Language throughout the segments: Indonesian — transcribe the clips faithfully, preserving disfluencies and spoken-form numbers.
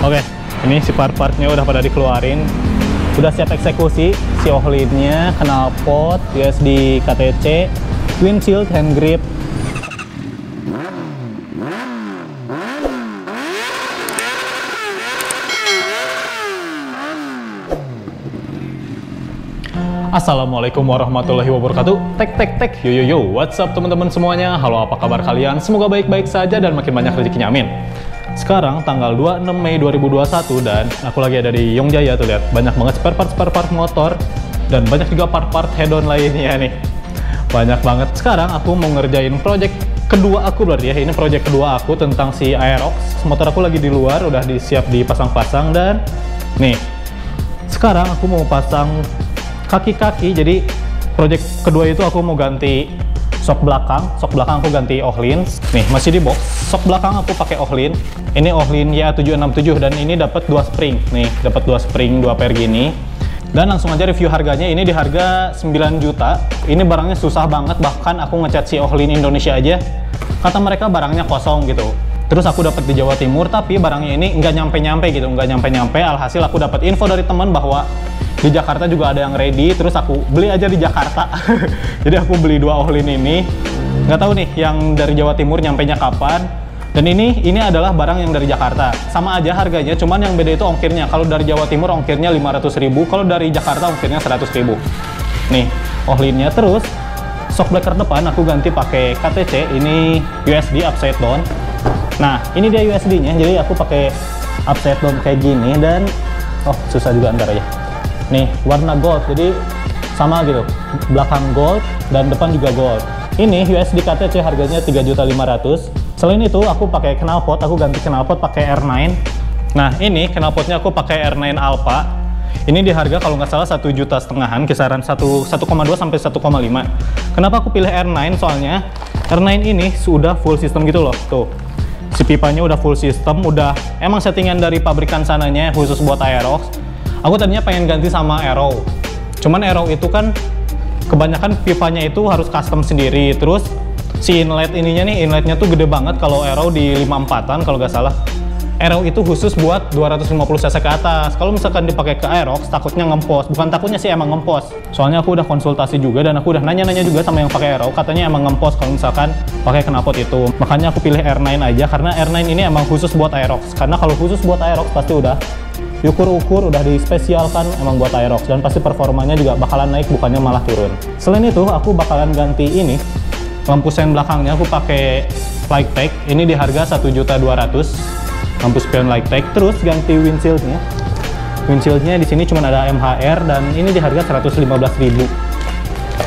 Oke, ini si part-partnya udah pada dikeluarin, udah siap eksekusi. Si ohlinnya, knalpot, U S D K T C, windshield, hand grip. Assalamualaikum warahmatullahi wabarakatuh. Tek tek tek, yo yo yo, what's up teman-teman semuanya. Halo, apa kabar kalian? Semoga baik-baik saja dan makin banyak rezekinya, amin. Sekarang tanggal dua puluh enam Mei dua ribu dua puluh satu dan aku lagi ada di Yongjaya. Tuh lihat, banyak banget spare part spare part motor dan banyak juga part-part head-on lainnya nih. Banyak banget. Sekarang aku mau ngerjain project kedua aku berarti ya. Ini project kedua aku tentang si Aerox. Motor aku lagi di luar, udah disiap dipasang-pasang dan nih. Sekarang aku mau pasang kaki-kaki, jadi project kedua itu aku mau ganti shock belakang. Shock belakang aku ganti Öhlins. Nih, masih di box. Shock belakang aku pakai Öhlins. Ini Öhlins Y A tujuh enam tujuh dan ini dapat dua spring. Nih, dapat dua spring, dua pair gini. Dan langsung aja review harganya. Ini di harga sembilan juta. Ini barangnya susah banget, bahkan aku ngecat si Öhlins Indonesia aja. Kata mereka barangnya kosong gitu. Terus aku dapat di Jawa Timur, tapi barangnya ini nggak nyampe-nyampe gitu, nggak nyampe-nyampe. Alhasil aku dapat info dari teman bahwa di Jakarta juga ada yang ready, terus aku beli aja di Jakarta. Jadi aku beli dua Öhlins ini. Nggak tahu nih yang dari Jawa Timur nyampenya kapan. Dan ini ini adalah barang yang dari Jakarta. Sama aja harganya, cuman yang beda itu ongkirnya. Kalau dari Jawa Timur ongkirnya lima ratus ribu, kalau dari Jakarta ongkirnya seratus ribu. Nih, Öhlinsnya. Terus shock breaker depan aku ganti pakai K T C, ini U S D upside down. Nah, ini dia U S D-nya. Jadi aku pakai upside down kayak gini dan oh, susah juga ntar ya. Nih, warna gold, jadi sama gitu, belakang gold dan depan juga gold. Ini U S D K T C harganya tiga juta lima ratus ribu. Selain itu aku pakai knalpot, aku ganti knalpot pakai R nine. Nah, ini knalpotnya aku pakai R nine Alpha. Ini di harga kalau nggak salah satu juta setengahan, kisaran satu koma dua sampai satu koma lima. Kenapa aku pilih R nine? Soalnya R nine ini sudah full system gitu loh, tuh. Si pipanya udah full system, udah emang settingan dari pabrikan sananya khusus buat Aerox. Aku tadinya pengen ganti sama Aero, cuman Aero itu kan kebanyakan pipanya itu harus custom sendiri. Terus si inlet ininya nih, inletnya tuh gede banget kalau Aero di lima puluh empatan kalau nggak salah. Aero itu khusus buat dua ratus lima puluh cc ke atas. Kalau misalkan dipakai ke Aerox takutnya ngempos. Bukan takutnya sih, emang ngempos. Soalnya aku udah konsultasi juga dan aku udah nanya-nanya juga sama yang pakai Aerox, katanya emang ngempos kalau misalkan pakai knalpot itu. Makanya aku pilih R nine aja karena R nine ini emang khusus buat Aerox. Karena kalau khusus buat Aerox pasti udah diukur-ukur, udah dispesialkan emang buat Aerox dan pasti performanya juga bakalan naik, bukannya malah turun. Selain itu aku bakalan ganti ini lampu sen belakangnya, aku pakai Light Tech. Ini di harga satu juta dua ratus ribu. Lampu spion Light Tech. Terus ganti windshieldnya. Windshieldnya di sini cuma ada M H R dan ini di harga seratus lima belas ribu.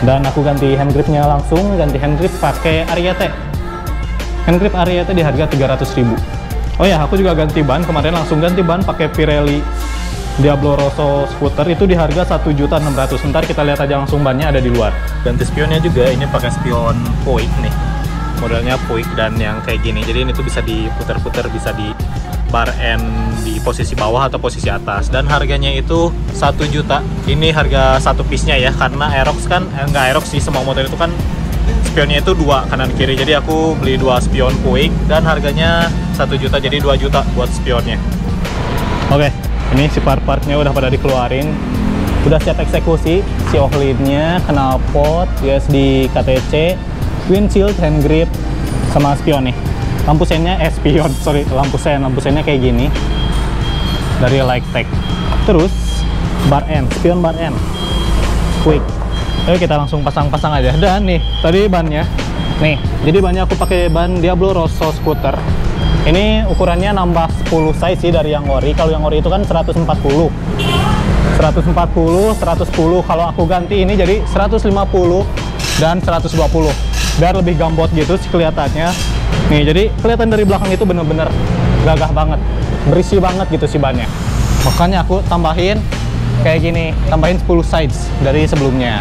Dan aku ganti hand gripnya langsung, ganti hand grip pakai Ariete. Hand grip Ariete di harga tiga ratus ribu. Oh ya, aku juga ganti ban kemarin, langsung ganti ban pakai Pirelli Diablo Rosso Scooter, itu di harga satu juta enam ratus ribu. Ntar kita lihat aja langsung bannya ada di luar. Ganti spionnya juga, ini pakai spion Poik nih. Modelnya Poik dan yang kayak gini. Jadi ini tuh bisa diputar-putar, bisa di Barend di posisi bawah atau posisi atas. Dan harganya itu satu juta. Ini harga satu piece-nya ya, karena Aerox kan eh, enggak Aerox sih, semua motor itu kan spionnya itu dua kanan kiri. Jadi aku beli dua spion Poik dan harganya satu juta, jadi dua juta buat spionnya. Oke, ini si part-partnya udah pada dikeluarin. Udah siap eksekusi, si Öhlins-nya, knalpot, U S D K T C, windshield, hand grip, sama spion nih. Lampu sennya, eh spion, sorry, lampu sen, lampu sennya kayak gini dari Light Tech. Terus Barend, spion Barend quick. Oke, kita langsung pasang-pasang aja. Dan nih, tadi bannya nih, jadi bannya aku pakai ban Diablo Rosso Scooter. Ini ukurannya nambah sepuluh size sih dari yang ori. Kalau yang ori itu kan seratus empat puluh, seratus empat puluh, seratus sepuluh. Kalau aku ganti ini jadi seratus lima puluh dan seratus dua puluh biar lebih gambot gitu sih kelihatannya. Nih, jadi kelihatan dari belakang itu bener-bener gagah banget, berisi banget gitu sih bannya. Makanya aku tambahin kayak gini, tambahin sepuluh sides dari sebelumnya.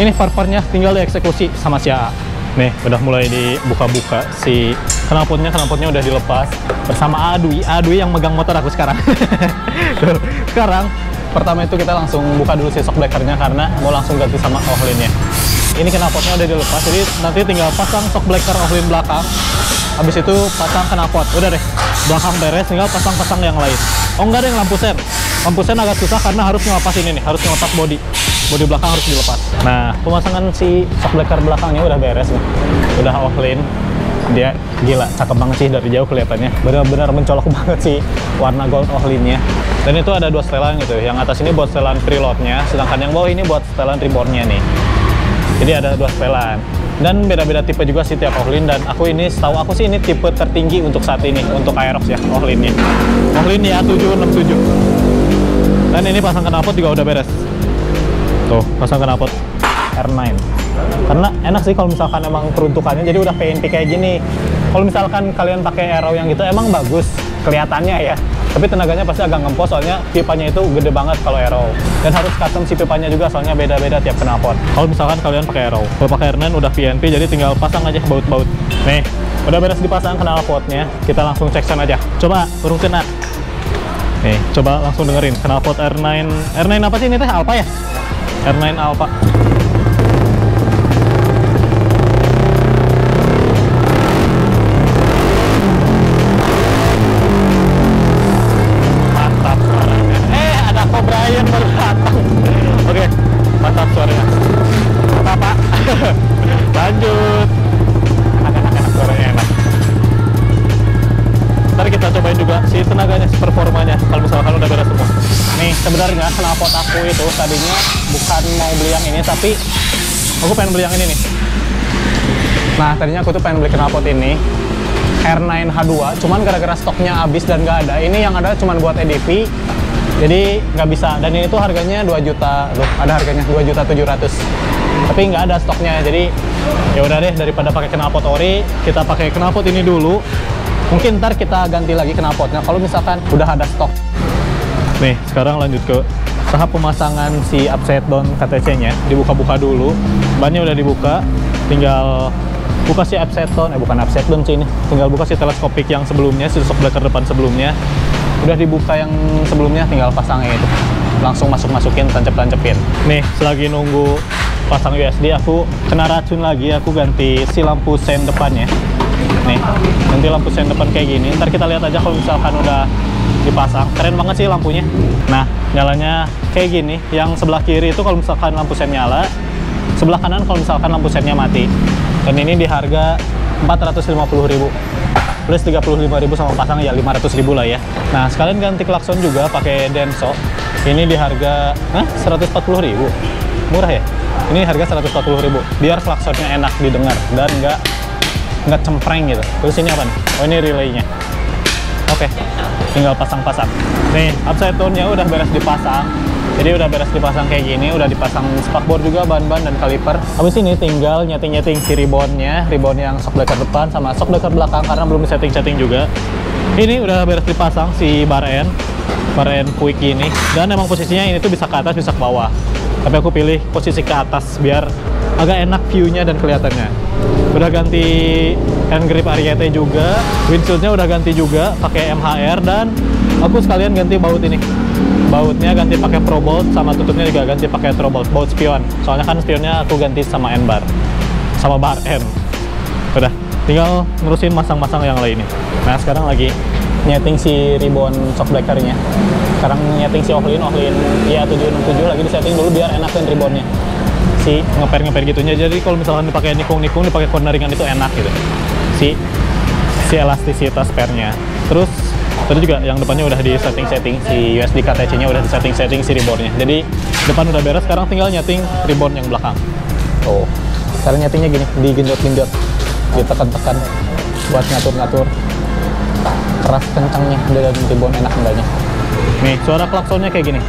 Ini farfarnya tinggal dieksekusi sama si A. Nih, udah mulai dibuka-buka si knalpotnya, knalpotnya udah dilepas bersama Adwi, Adwi yang megang motor aku sekarang. Sekarang pertama itu kita langsung buka dulu si shock breakernya karena mau langsung ganti sama Öhlinsnya. Ini knalpotnya udah dilepas, jadi nanti tinggal pasang shock breaker Öhlins belakang. Habis itu pasang knalpot, udah deh. belakang beres, tinggal pasang-pasang yang lain. Oh enggak ada yang lampu sen. Lampu sen agak susah karena harus ngelepas ini nih, harus ngelepas bodi. Bodi belakang harus dilepas. Nah, pemasangan si shockbreaker belakangnya udah beres nih. Udah offline. Dia gila, cakep banget sih dari jauh kelihatannya. Benar-benar mencolok banget sih warna gold Öhlins-nya. Dan itu ada dua setelan gitu. Yang atas ini buat setelan preload-nya, sedangkan yang bawah ini buat setelan reborn-nya nih. Jadi ada dua setelan. Dan beda-beda tipe juga sih tiap Öhlins, dan aku ini setahu aku sih ini tipe tertinggi untuk saat ini untuk Aerox ya, Öhlins-nya. Öhlins Y A tujuh enam tujuh. Dan ini pasang knalpot juga udah beres. Tuh, pasang knalpot R nine. Karena enak sih kalau misalkan emang peruntukannya jadi udah P N P kayak gini. Kalau misalkan kalian pakai Aero yang gitu emang bagus kelihatannya ya, tapi tenaganya pasti agak ngempos soalnya pipanya itu gede banget kalau Aero, dan harus custom si pipanya juga soalnya beda-beda tiap knalpot. Kalau misalkan kalian pakai Aero, kalau pakai R nine udah P N P jadi tinggal pasang aja baut-baut. Nih, udah beres dipasang knalpotnya, kita langsung cek sana aja. Coba burung kena. Nih, coba langsung dengerin knalpot R nine. R nine apa sih ini teh? Alpha ya? R nine Alpha. Sebenarnya knalpot aku itu tadinya bukan mau beli yang ini, tapi aku pengen beli yang ini nih. Nah, tadinya aku tuh pengen beli knalpot ini R nine H two, cuman gara-gara stoknya habis dan nggak ada. Ini yang ada cuman buat E D V, jadi nggak bisa. Dan ini tuh harganya dua juta, loh, ada harganya dua juta tujuh ratus. Tapi nggak ada stoknya, jadi ya udah deh, daripada pakai knalpot ori, kita pakai knalpot ini dulu. Mungkin ntar kita ganti lagi knalpotnya kalau misalkan udah ada stok. Nih, sekarang lanjut ke tahap pemasangan si upside down K T C-nya. Dibuka-buka dulu, bannya udah dibuka, tinggal buka si upside down, eh bukan upside down sih ini, tinggal buka si teleskopik yang sebelumnya, si shockbreaker depan sebelumnya. Udah dibuka yang sebelumnya, tinggal pasangnya itu. Langsung masuk-masukin, tancep-tancepin. Nih, selagi nunggu pasang U S D, aku kena racun lagi, aku ganti si lampu sen depannya. Nih, ganti lampu sen depan kayak gini, ntar kita lihat aja kalau misalkan udah dipasang. Keren banget sih lampunya. Nah, nyalanya kayak gini. Yang sebelah kiri itu kalau misalkan lampu sen nyala, sebelah kanan kalau misalkan lampu sennya mati. Dan ini di harga empat ratus lima puluh ribu plus tiga puluh lima ribu sama pasang ya lima ratus ribu lah ya. Nah, sekalian ganti klakson juga pakai Denso. Ini di harga eh, seratus empat puluh ribu. Murah ya? Ini harga seratus empat puluh ribu. Biar klaksonnya enak didengar dan nggak nggak cempreng gitu. Terus ini apa nih? Oh, ini relaynya. Oke, okay, tinggal pasang-pasang. Nih, upside down-nya udah beres dipasang. Jadi udah beres dipasang kayak gini, udah dipasang spakbor juga, ban-ban dan kaliper. Habis ini tinggal nyeting-nyeting si ribbonnya, ribbon yang shockbreaker depan sama shockbreaker belakang karena belum disetting-setting juga. Ini udah beres dipasang si Barend, Barend Poik ini. Dan emang posisinya ini tuh bisa ke atas, bisa ke bawah. Tapi aku pilih posisi ke atas biar agak enak view-nya dan kelihatannya. Udah ganti hand grip Ariete juga, windshield-nya udah ganti juga pakai M H R, dan aku sekalian ganti baut ini. Bautnya ganti pakai Pro Bolt, sama tutupnya juga ganti pakai Pro Bolt, baut spion. Soalnya kan spionnya aku ganti sama N bar, sama bar N. Udah, tinggal nerusin masang-masang yang lainnya. Nah, sekarang lagi nyeting si ribbon shockbreaker-nya. Sekarang nyeting si Öhlins, Öhlins Y A tujuh enam tujuh lagi disetting dulu biar enakin ribbonnya. Si ngeper-ngeper gitunya, jadi kalau misalkan dipakai nikung-nikung, dipakai corneringan itu enak gitu si si elastisitas pernya. Terus tadi juga yang depannya udah di setting-setting si U S D K T C nya udah di setting-setting si ribornya, jadi depan udah beres. Sekarang tinggal nyeting ribor yang belakang. Oh, sekarang nyetingnya gini, digenjot-genjot, ditekan-tekan buat ngatur-ngatur keras kencangnya di dalam ribor, enak enggaknya. Nih, suara klaksonnya kayak gini.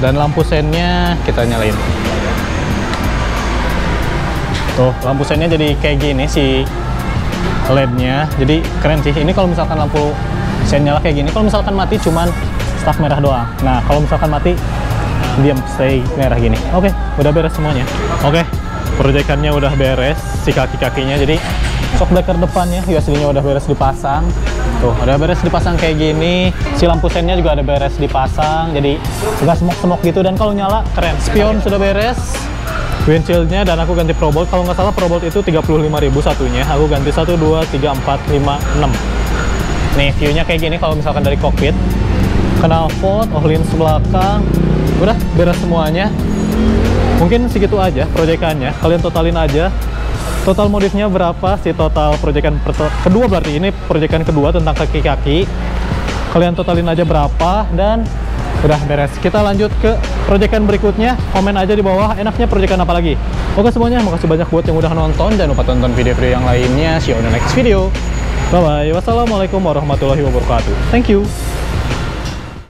Dan lampu sennya kita nyalain. Tuh, lampu sennya jadi kayak gini si L E D-nya. Jadi keren sih. Ini kalau misalkan lampu sen nyala kayak gini, kalau misalkan mati cuman staf merah doang. Nah, kalau misalkan mati diam, stay merah gini. Oke, okay, udah beres semuanya. Oke, okay, proyekannya udah beres, si kaki-kakinya. Jadi shockbreaker depannya, U S D-nya udah beres dipasang. Tuh, udah beres dipasang kayak gini. Si lampu sennya juga ada beres dipasang, jadi nggak semok-semok gitu. Dan kalau nyala, keren. Spion sudah beres, windshield-nya, dan aku ganti Pro Bolt. Kalau nggak salah Pro Bolt itu tiga puluh lima ribu satunya, aku ganti satu, dua, tiga, empat, lima, enam. Nih view-nya kayak gini kalau misalkan dari kokpit. Knalpot, Öhlins belakang, udah beres semuanya. Mungkin segitu aja proyekannya, kalian totalin aja. Total modifnya berapa sih, total proyekan kedua, berarti ini proyekan kedua tentang kaki-kaki. Kalian totalin aja berapa dan udah beres. Kita lanjut ke proyekan berikutnya. Komen aja di bawah enaknya proyekan apa lagi. Oke semuanya, makasih banyak buat yang udah nonton. Jangan lupa tonton video-video yang lainnya. See you on the next video. Bye-bye. Wassalamualaikum warahmatullahi wabarakatuh. Thank you.